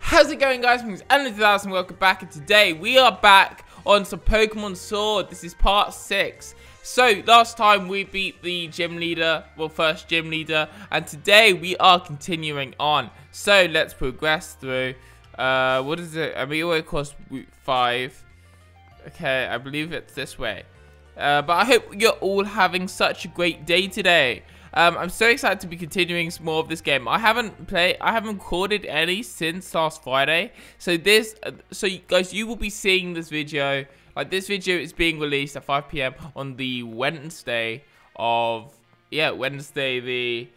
How's it going, guys? My name is LM 2000. Welcome back, and today we are back on some Pokemon Sword. This is part 6. So last time we beat the gym leader, well, first gym leader, and today we are continuing on. So let's progress through. What is it? I mean, it already cost 5. Okay, I believe it's this way. But I hope you're all having such a great day today. I'm so excited to be continuing some more of this game. I haven't recorded any since last Friday. So guys, you will be seeing this video. Like, this video is being released at 5 PM on the Wednesday of, yeah, Wednesday the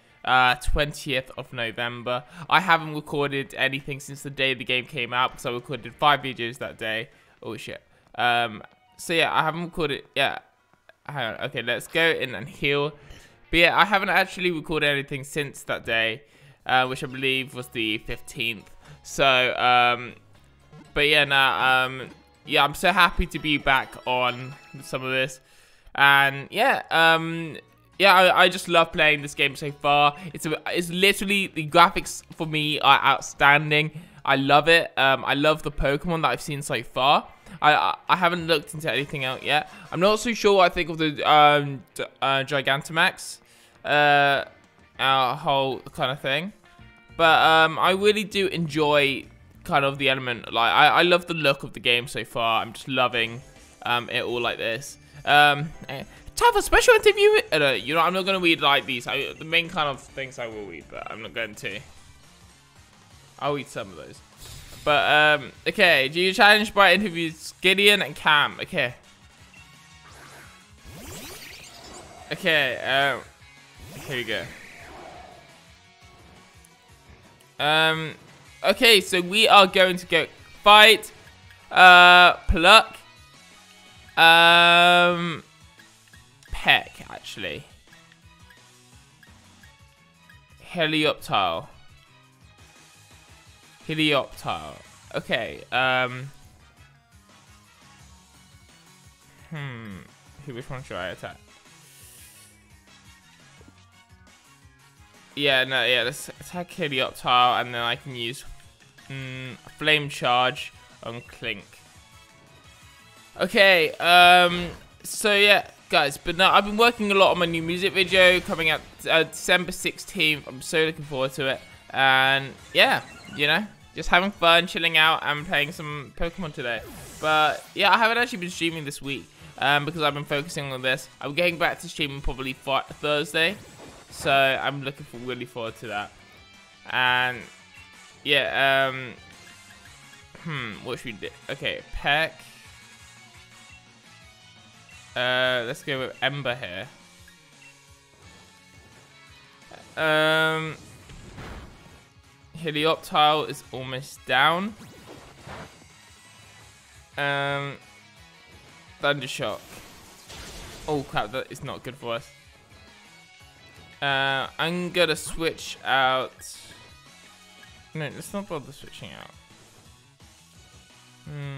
20th of November. I haven't recorded anything since the day the game came out because I recorded 5 videos that day. Oh shit. So yeah, I haven't recorded. Yeah, hang on. Okay, let's go in and heal. But yeah, I haven't actually recorded anything since that day, which I believe was the 15th. So, but yeah, nah, yeah, I'm so happy to be back on some of this. And yeah, yeah, I just love playing this game so far. It's literally, the graphics for me are outstanding. I love it. I love the Pokemon that I've seen so far. I haven't looked into anything out yet. I'm not so sure what I think of the Gigantamax, our whole kind of thing. But I really do enjoy kind of the element. Like, I love the look of the game so far. I'm just loving it all like this. Time for special interview. You know, I'm not going to read like these. The main kind of things I will read, but I'm not going to. I'll read some of those. But, okay, do you challenge by interviews Gideon and Cam? Okay. Okay, here we go. Okay, so we are going to go fight, pluck, peck, actually. Helioptile. Okay, which one should I attack? Yeah, no, yeah, let's attack Helioptile, and then I can use Flame Charge on Clink. Okay, so yeah, guys, but now I've been working a lot on my new music video coming out December 16th. I'm so looking forward to it. And yeah, you know, just having fun, chilling out, and playing some Pokemon today. But yeah, I haven't actually been streaming this week because I've been focusing on this. I'm getting back to streaming probably Thursday, so I'm looking really forward to that. And yeah, what should we do? Okay, Peck. Let's go with Ember here. Helioptile is almost down. Thundershock. Oh crap, that is not good for us. I'm gonna switch out. No, let's not bother switching out. No,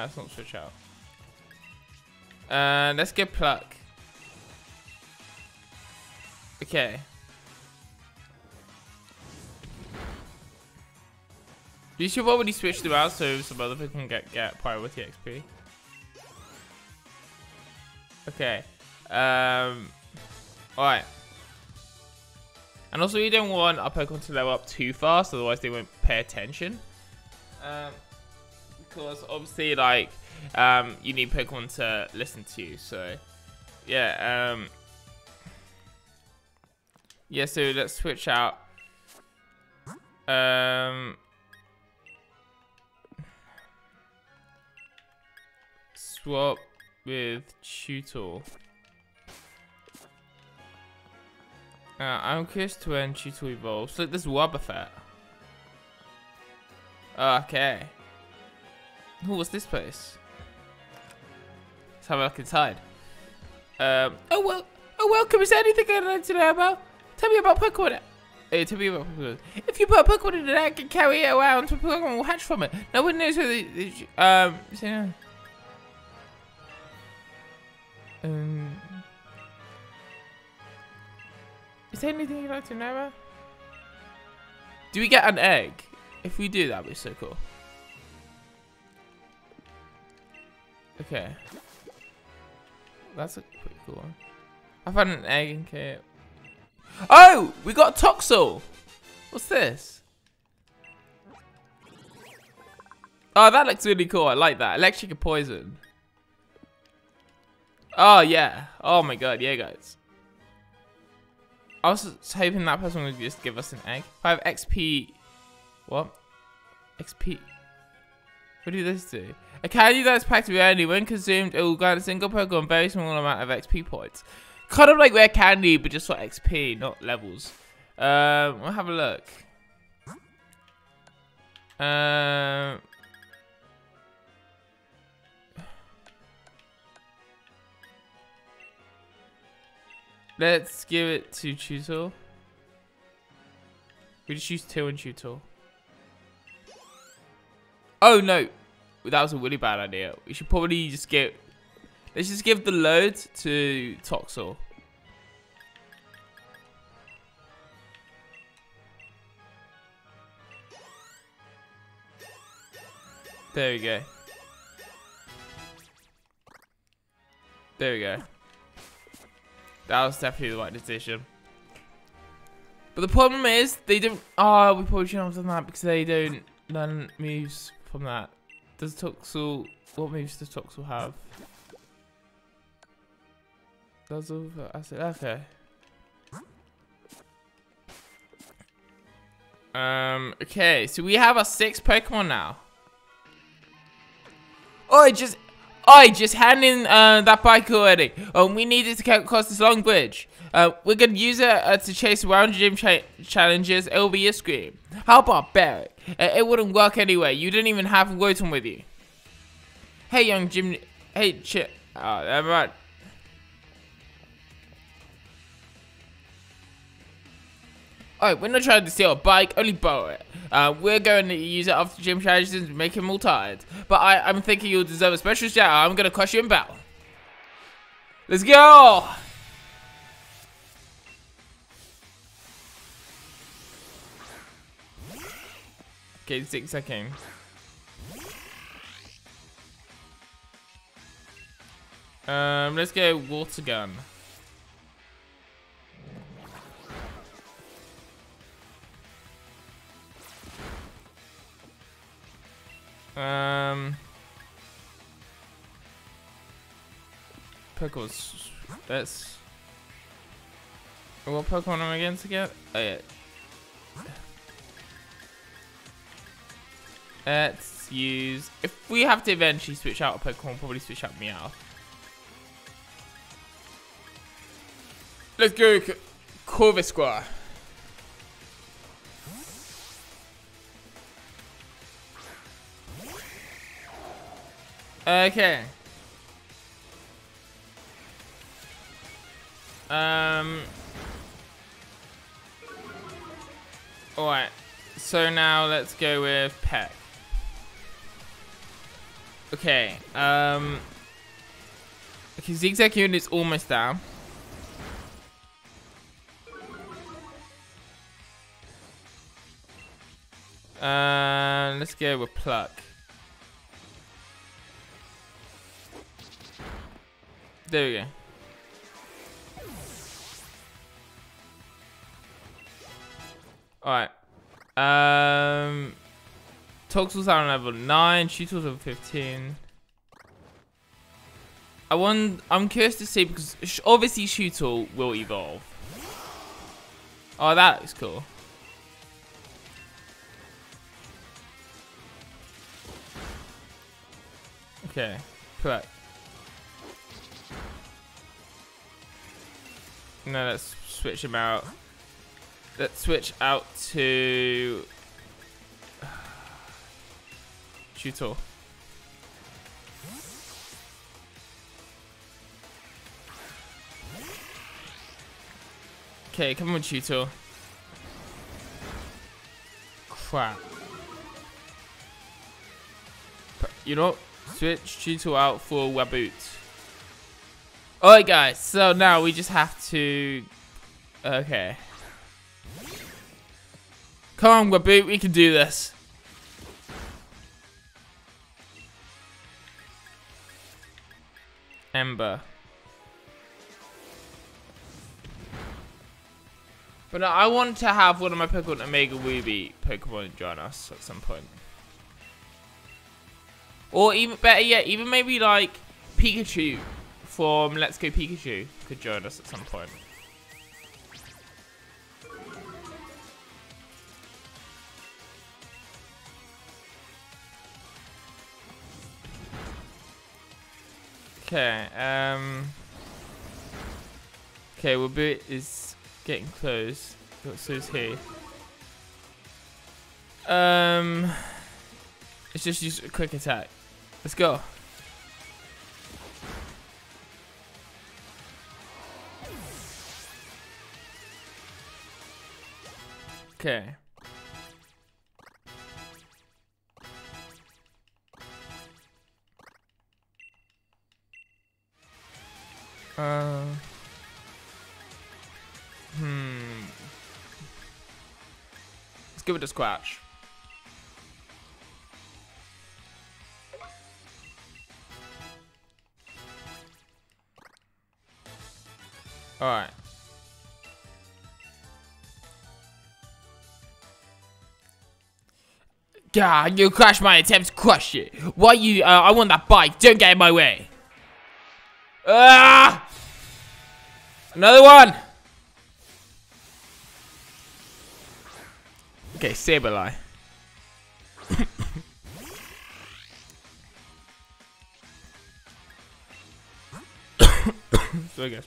let's not switch out. Let's get Pluck. Okay. You should have already switched them out so some other people can get priority XP. Okay. Alright. And also, you don't want our Pokemon to level up too fast, otherwise they won't pay attention. Because obviously, like, you need Pokemon to listen to you, so yeah, yeah, so let's switch out. Swap with Chewtle. I'm curious to when Chewtle evolves. Look, there's Wobbuffet. Okay. Ooh, what's this place? Let's have a look inside. Welcome. Is there anything I'd like to know about? Tell me about Pokemon. If you put a Pokemon in an egg and carry it around, a Pokemon will hatch from it. No one knows where Is there anything you'd like to know about? Do we get an egg? If we do, that'd be so cool. Okay. That's a pretty cool one. I found an egg in kit. Oh! We got Toxel! What's this? Oh, that looks really cool. I like that. Electric and poison. Oh, yeah. Oh, my God. Yeah, guys. I was hoping that person would just give us an egg. 5 XP. What? XP. What do this do? A candy that is packed with only when consumed, it will grant a single Pokemon very small amount of XP points. Kind of like rare candy, but just for XP, not levels. We'll have a look. Let's give it to Chewtle. We just use 2 and Chewtle. Oh no, that was a really bad idea. We should probably just get. Let's just give the load to Toxel. There we go. There we go. That was definitely the right decision. But the problem is, they don't. Oh, we probably shouldn't have done that because they don't learn moves from that. Does Toxel. What moves does Toxel have? Does all the acid. Okay. Okay, so we have our 6 Pokemon now. Oh, it just. Just hand in that bike already. We needed to cross this long bridge. We're going to use it to chase around gym challenges. It'll be a scream. How barbaric. It wouldn't work anyway. You didn't even have Rotom with you. Hey, young gym... Hey, chip. Oh, never mind. Alright, we're not trying to steal a bike, only borrow it. We're going to use it after gym challenges and make him all tired. But I'm thinking you'll deserve a special shout out. I'm going to crush you in battle. Let's go! Okay, Zigzagoon. Let's go water gun. Pickles. That's. What Pokemon am I going to get? Oh, yeah. Let's use. If we have to eventually switch out a Pokemon, we'll probably switch out Meowth. Let's go, Corvisquire. Okay. Alright. So now let's go with Peck. Okay. Okay, Zigzagoon is almost down. Let's go with Pluck. There we go. Alright. Toxel's on level 9, Chewtle's on 15. I'm curious to see because obviously Chewtle will evolve. Oh, that looks cool. Okay, correct. No, let's switch him out. Let's switch out to Chewtle. Okay, come on, Chewtle. Crap. You know, switch Chewtle out for Waboot. Alright guys, so now we just have to... Okay. Come on, Waboo, we can do this. Ember. But I want to have one of my Pokemon Omega Ruby Pokemon join us at some point. Or even better yet, even maybe like Pikachu from Let's Go Pikachu could join us at some point. Okay, okay, Wooloo is getting close. So is he. Let's just use a quick attack. Let's go. Okay. Let's give it a scratch. All right. God, you crashed my attempts. Crush it. Why you? I want that bike. Don't get in my way. Ah! Another one! Okay, Sableye. So I guess.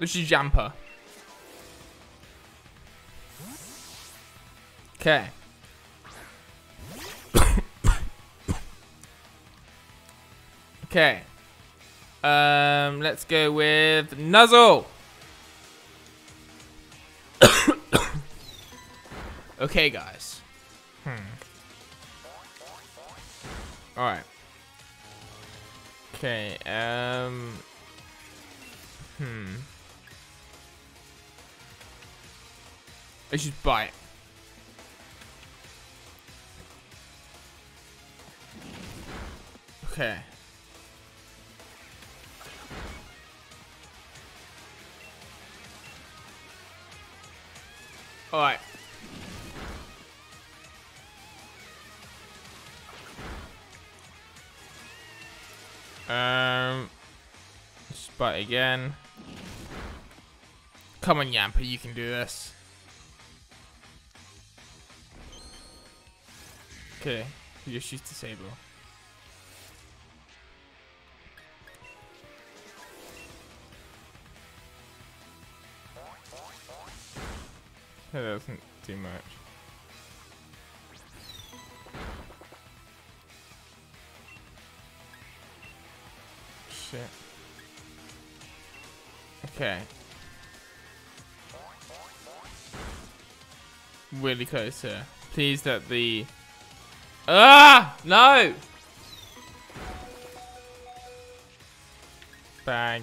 Let's use Yamper. Okay. Okay. Let's go with Nuzzle. Okay, guys. All right. Okay. Let's just bite. Okay. All right. Spite again. Come on, Yamper, you can do this. Okay, you just use disable. That doesn't do much. Shit. Okay. Really close here. Please that the... Ah! No! Bag.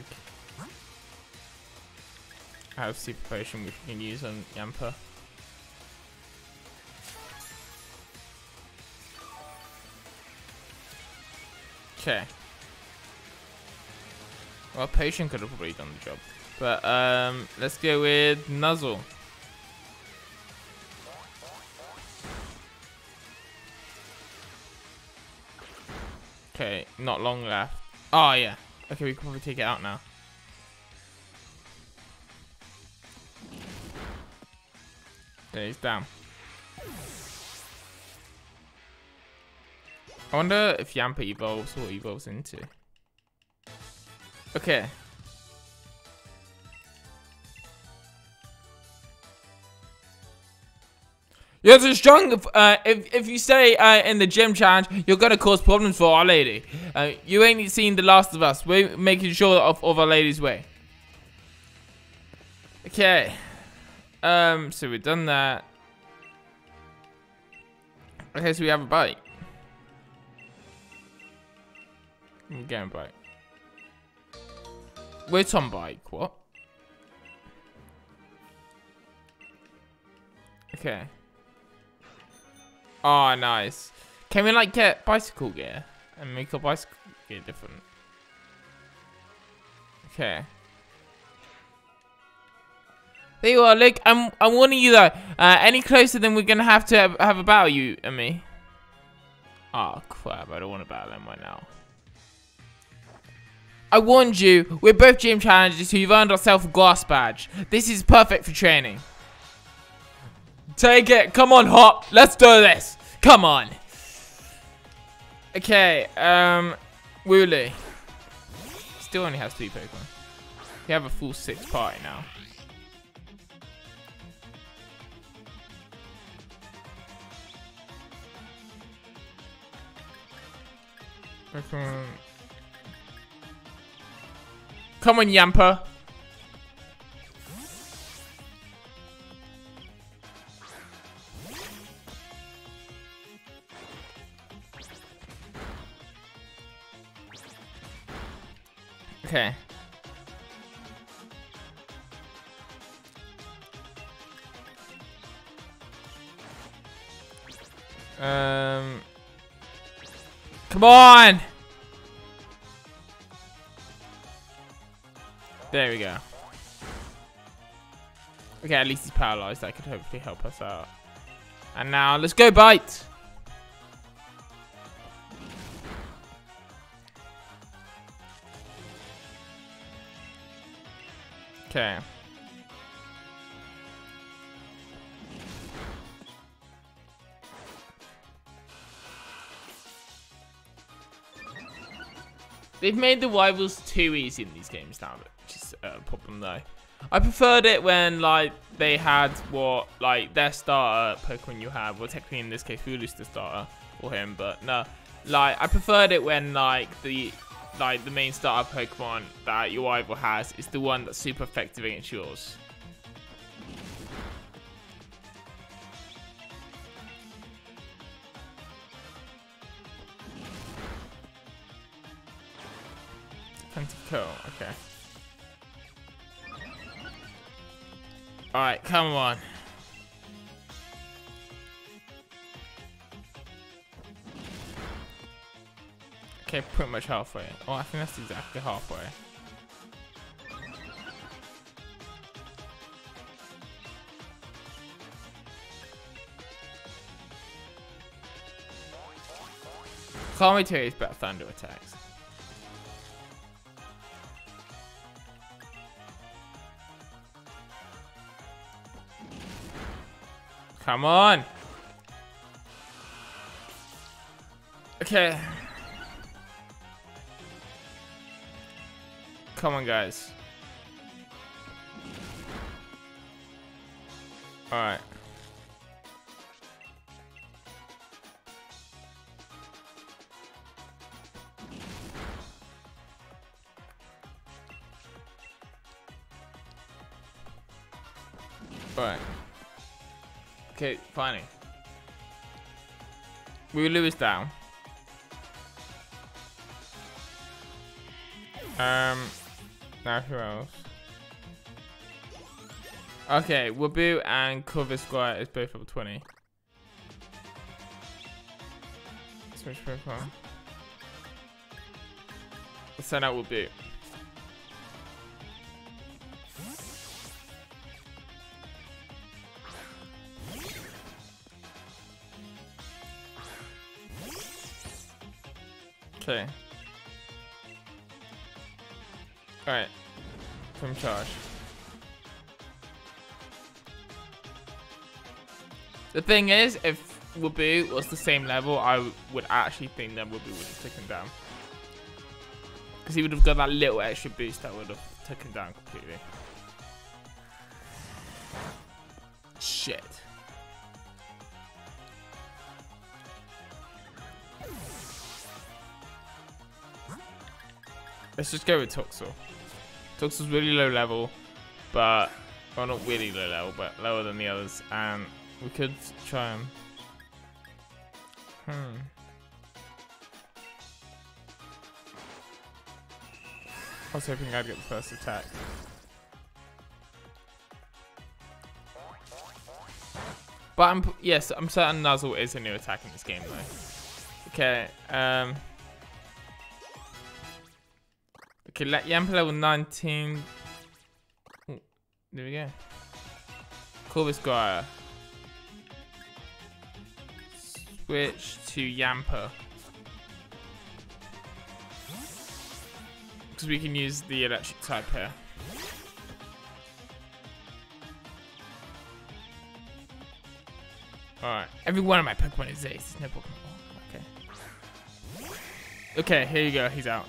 I have super potion which we can use on Yamper. Okay. Well, potion could have probably done the job, but let's go with Nuzzle. Okay, not long left. Oh yeah. Okay, we can probably take it out now. Yeah, he's down. I wonder if Yamper evolves, what he evolves into. Okay. You're too strong. If you stay in the gym challenge, you're gonna cause problems for Our Lady. You ain't seen the last of us. We're making sure of Our Lady's way. Okay. So we've done that. Okay, so we have a bite. We're getting a bite. We're on bike, what? Okay. Oh, nice. Can we, like, get bicycle gear and make our bicycle gear different? Okay. There you are, Luke. I'm warning you, though. Any closer, then we're going to have a battle, you and me. Oh, crap. I don't want to battle him right now. I warned you. We're both gym challengers, so you've earned ourselves a grass badge. This is perfect for training. Take it. Come on, Hop. Let's do this. Come on. Okay, Wooloo. Still only has 3 Pokemon. We have a full 6 party now. Come on, Yamper. Okay. Come on! There we go. Okay, at least he's paralyzed. That could hopefully help us out. And now, let's go bite! Okay. They've made the rivals too easy in these games now, which is a problem though. I preferred it when like they had what like their starter Pokemon you have, well technically in this case Wooloo's the starter or him, but no. Like I preferred it when like the main starter Pokemon that your rival has is the one that's super effective against yours. Tentacle, okay. Alright, come on. Okay, pretty much halfway. Oh, I think that's exactly halfway. Calm me to his better thunder attacks. Come on. Okay. Come on, guys. All right. All right. Okay, finally. Wooloo is down. Now who else? Okay, Wooloo and Corvisquire is both level 20. Switch profile. Let's send out Wooloo. Okay. Alright. From charge. The thing is, if Wooloo was the same level, I would actually think that Wooloo would have taken down. Because he would have got that little extra boost that would have taken down completely. Shit. Let's just go with Toxel. Toxel's really low level, but... Well, not really low level, but lower than the others. And we could try and... I was hoping I'd get the first attack. But I'm certain Nuzzle is a new attack in this game though. Okay, okay, Yamper level 19. Ooh, there we go. Corvisquire. Switch to Yamper. Because we can use the electric type here. Alright, every one of my Pokemon is Ace. There's no Pokemon. Okay. Okay, here you go, he's out.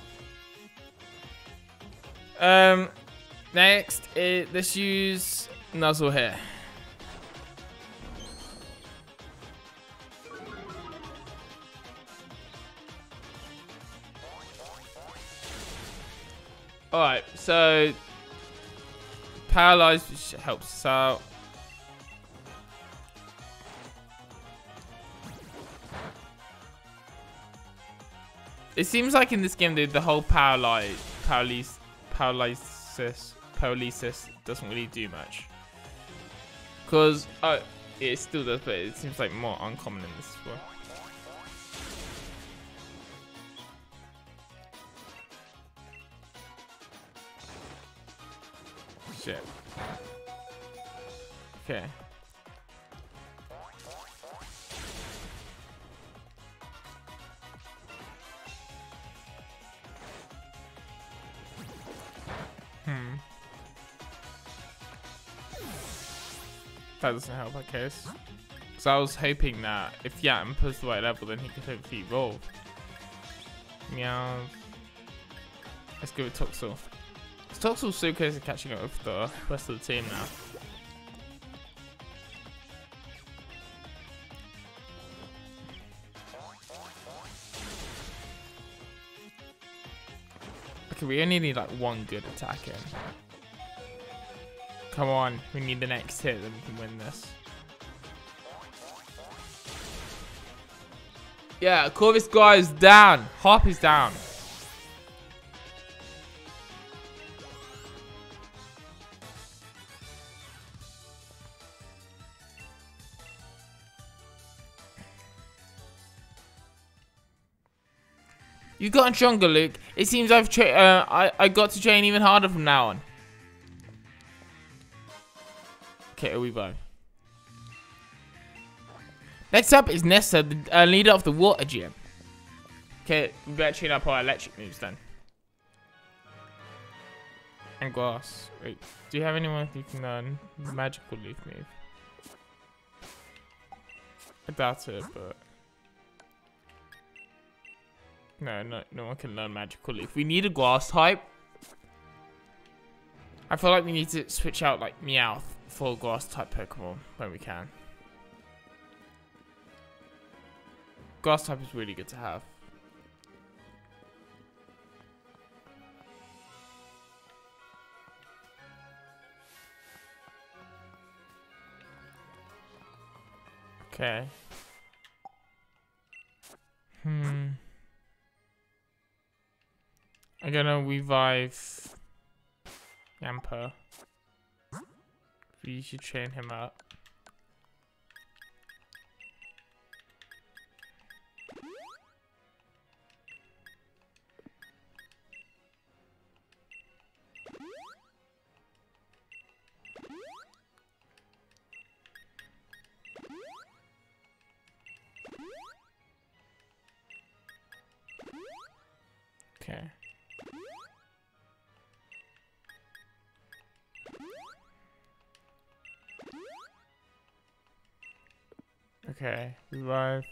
Next, let's use Nuzzle here. Alright, so Paralyzed, which helps us out. It seems like in this game, the whole paralysis doesn't really do much. Because, oh, it still does, but it seems like more uncommon in this one. Shit. Okay. That doesn't help, I guess. Because I was hoping that if Yamper's the right level, then he could hopefully evolve. Meow. Let's go with Toxel. Because Toxel's so close to catching up with the rest of the team now. Okay, we only need like one good attack in. Come on, we need the next hit, then we can win this. Yeah, Corvisquire is down. Hop is down. You've gotten stronger, Luke. It seems I got to train even harder from now on. Okay, we both. Next up is Nessa, the leader of the water gym. Okay, we better tune up our electric moves then. And grass. Wait, do you have anyone who can learn magical leaf move? I doubt it, but no one can learn magical leaf. We need a grass type. I feel like we need to switch out like Meowth for grass type Pokemon when we can. Grass type is really good to have. Okay. I'm gonna revive Yamper. You should train him up. Okay. Okay, revive.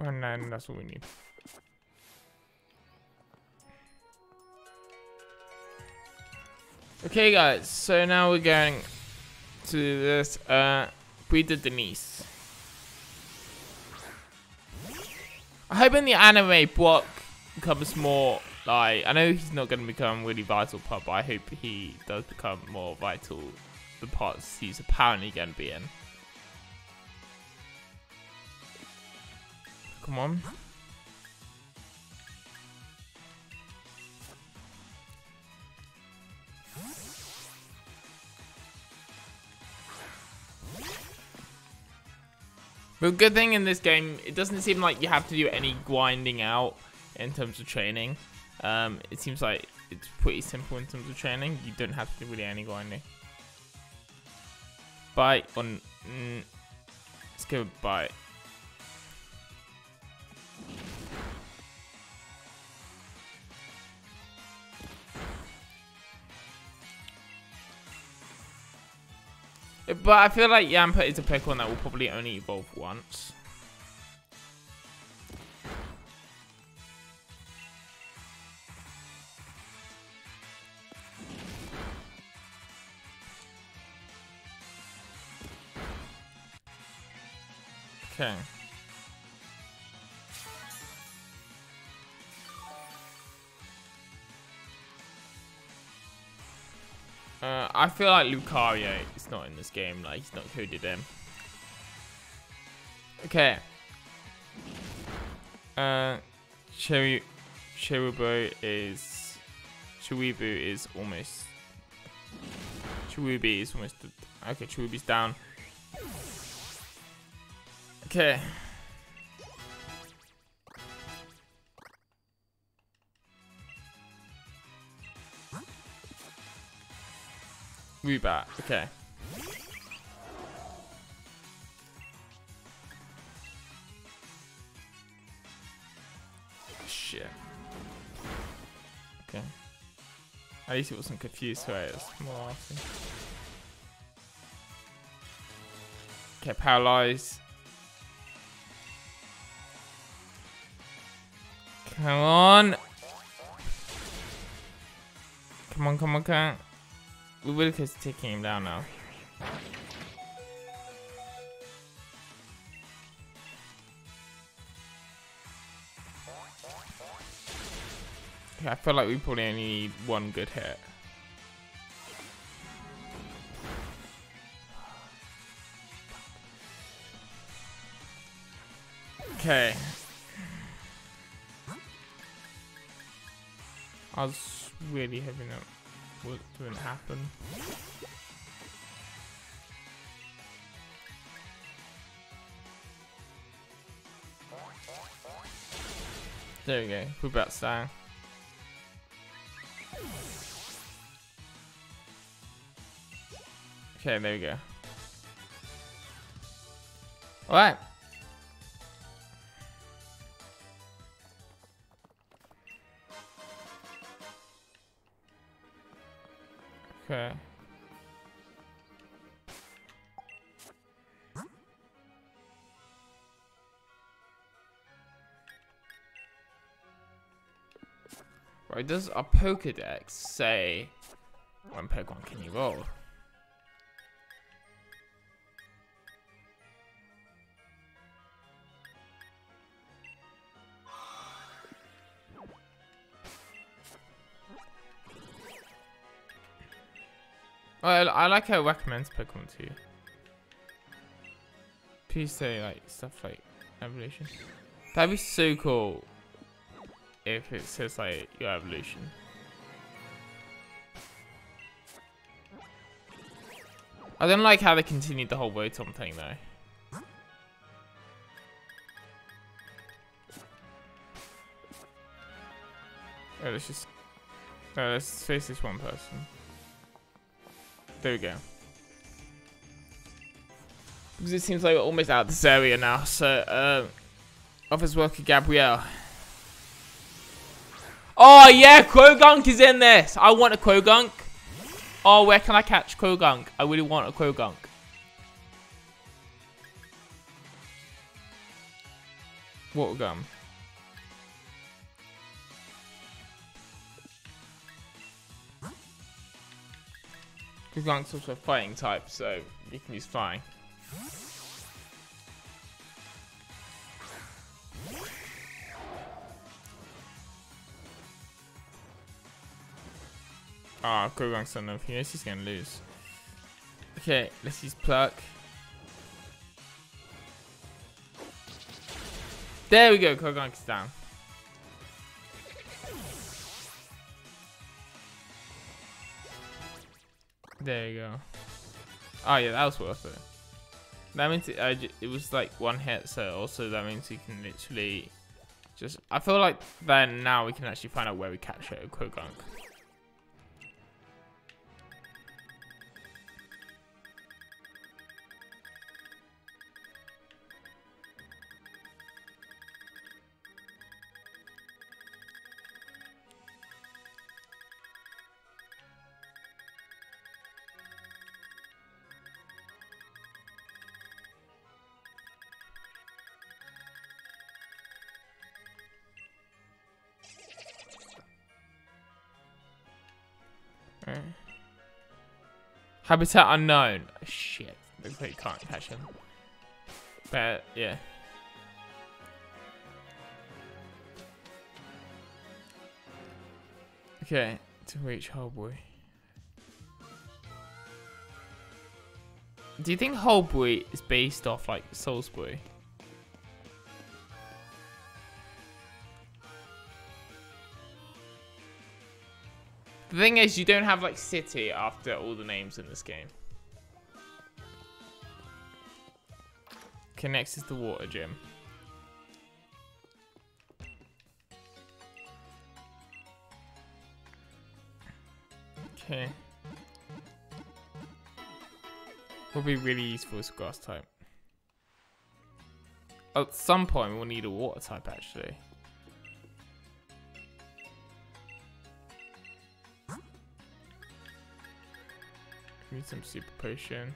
Oh, no, that's what we need. Okay, guys, so now we're going to do this. We did Denise. I hope in the anime, Brock becomes more. Like, I know he's not going to become really vital part, but I hope he does become more vital the parts he's apparently going to be in. Come on. But good thing in this game, it doesn't seem like you have to do any grinding out in terms of training. It seems like it's pretty simple in terms of training. You don't have to do really any grinding. Bite on. Let's give it a bite. But I feel like Yamper is a Pokemon that will probably only evolve once. Okay. I feel like Lucario is not in this game, like he's not coded in. Okay. Cherubi is almost, okay, Cherubi's down. Okay. Rubat, okay. Shit. Okay. At least it wasn't confused, so it was more often. Okay, Paralyze. Come on! Come on, come on, come on. Wilco's taking him down now. Okay, I feel like we probably only need one good hit. Okay. I was really hoping that what didn't happen. There we go. We're about to okay, there we go. Alright. Okay. Right, does our Pokedex say when Pokemon can evolve? I like how it recommends Pokemon to you. Please say like stuff like evolution. That'd be so cool if it says like your evolution. I don't like how they continued the whole Rotom thing though. Oh, let's face this one person. There we go. Because it seems like we're almost out of this area now. So, office worker Gabrielle. Oh yeah, Croagunk is in this. I want a Croagunk. Oh, where can I catch Croagunk? I really want a Croagunk. Water gum. Gigantamox also a fighting type, so you can use flying. Ah, Croagunk's on enough. He knows he's gonna lose. Okay, let's use Pluck. There we go, Croagunk's down. There you go. Oh yeah, that was worth it. That means it was like one hit, so also that means you can literally just... I feel like then now we can actually find out where we catch it at Croagunk. Habitat unknown. Oh, shit, we can't catch him. But yeah. Okay, to reach Hulbury. Do you think Hulbury is based off like Salisbury? The thing is, you don't have like city after all the names in this game. Okay, next is the water gym. Okay. Would be really useful as a grass type. At some point, we'll need a water type actually. Need some super potion.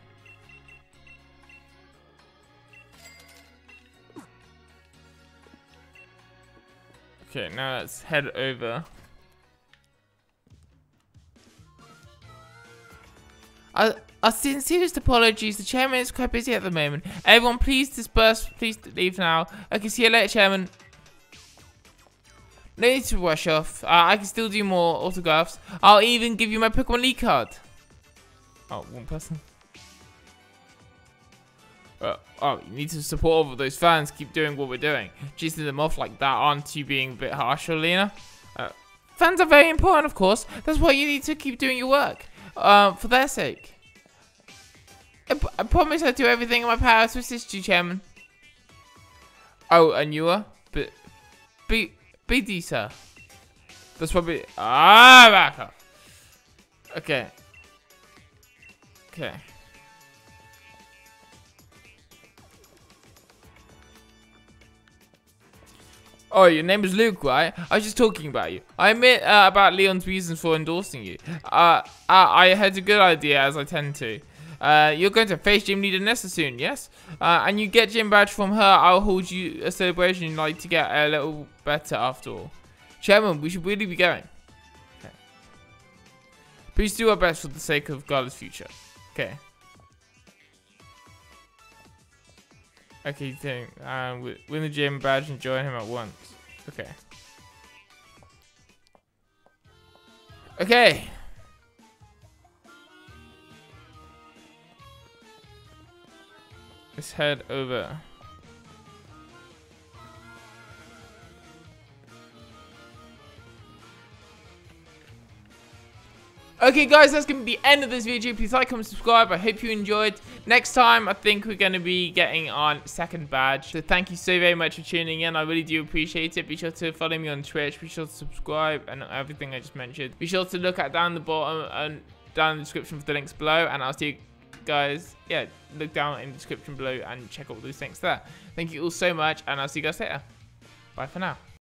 Okay, now let's head over. Our sincerest apologies. The chairman is quite busy at the moment. Everyone, please disperse. Please leave now. Okay, see you later, chairman. No need to rush off. I can still do more autographs. I'll even give you my Pokemon League card. Oh, one person. Oh, you need to support all of those fans. Keep doing what we're doing. Chasing them off like that, aren't you being a bit harsh, Alina? Fans are very important, of course. That's why you need to keep doing your work. For their sake. I promise I'll do everything in my power to assist you, Chairman. Oh, and you are? BD, sir. That's probably... Ah, back up. Okay. Okay. Oh, your name is Luke, right? I was just talking about you. I admit about Leon's reasons for endorsing you. I had a good idea, as I tend to. You're going to face gym leader Nessa soon, yes? And you get gym badge from her. I'll hold you a celebration like to get a little better after all. Chairman, we should really be going. Okay. Please do our best for the sake of Garland's future. Okay. Okay, think. Win the gym badge and join him at once. Okay. Okay. Let's head over. Okay guys, that's going to be the end of this video. Please like, comment, subscribe. I hope you enjoyed. Next time, I think we're going to be getting our second badge. So thank you so very much for tuning in. I really do appreciate it. Be sure to follow me on Twitch. Be sure to subscribe and everything I just mentioned. Be sure to look at down the bottom and down in the description for the links below. And I'll see you guys, yeah, look down in the description below and check out those links there. Thank you all so much and I'll see you guys later. Bye for now.